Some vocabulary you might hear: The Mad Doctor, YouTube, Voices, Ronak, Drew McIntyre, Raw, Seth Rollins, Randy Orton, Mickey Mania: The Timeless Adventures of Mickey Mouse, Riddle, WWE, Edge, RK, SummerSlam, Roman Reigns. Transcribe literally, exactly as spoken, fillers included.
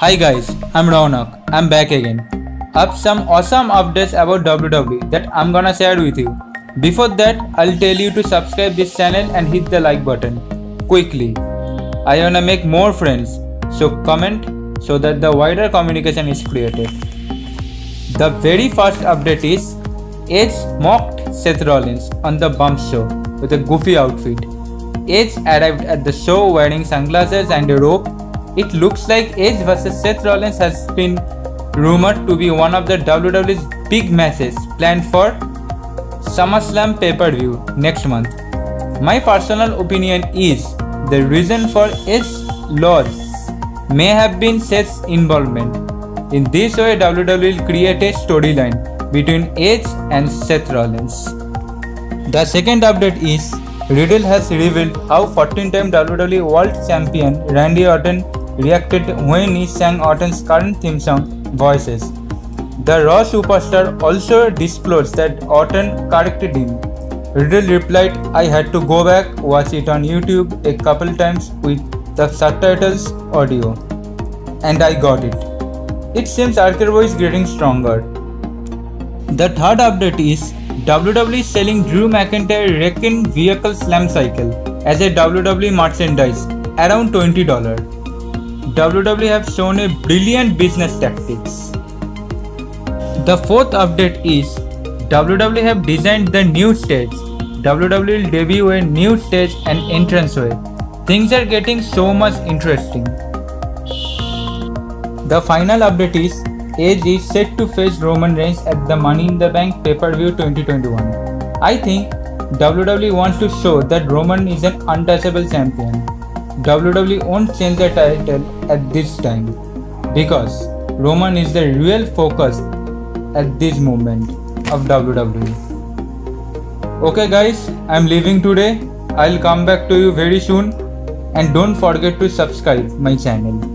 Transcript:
Hi guys, I'm Ronak. I'm back again. Up some awesome updates about W W E that I'm gonna share with you. Before that, I'll tell you to subscribe this channel and hit the like button quickly. I wanna make more friends, so comment so that the wider communication is created. The very first update is Edge mocked Seth Rollins on the Bump Show with a goofy outfit. Edge arrived at the show wearing sunglasses and a rope. It looks like Edge versus Seth Rollins has been rumored to be one of the W W E's big matches planned for SummerSlam pay-per-view next month. My personal opinion is the reason for Edge's loss may have been Seth's involvement. In this way, W W E will create a storyline between Edge and Seth Rollins. The second update is Riddle has revealed how fourteen-time W W E World Champion Randy Orton reacted when he sang Orton's current theme song, Voices. The Raw superstar also disclosed that Orton corrected him. Riddle replied, "I had to go back, watch it on YouTube a couple times with the subtitles audio, and I got it." It seems R K is getting stronger. The third update is W W E selling Drew McIntyre Wrecking Vehicle Slam Cycle as a W W E merchandise around twenty dollars. W W E have shown a brilliant business tactics. The fourth update is W W E have designed the new stage. W W E will debut a new stage and entranceway. Things are getting so much interesting. The final update is Edge is set to face Roman Reigns at the Money in the Bank pay-per-view twenty twenty-one. I think W W E wants to show that Roman is an untouchable champion. W W E won't change the title at this time because Roman is the real focus at this moment of W W E. Okay guys, I'm leaving today. I'll come back to you very soon, and don't forget to subscribe my channel.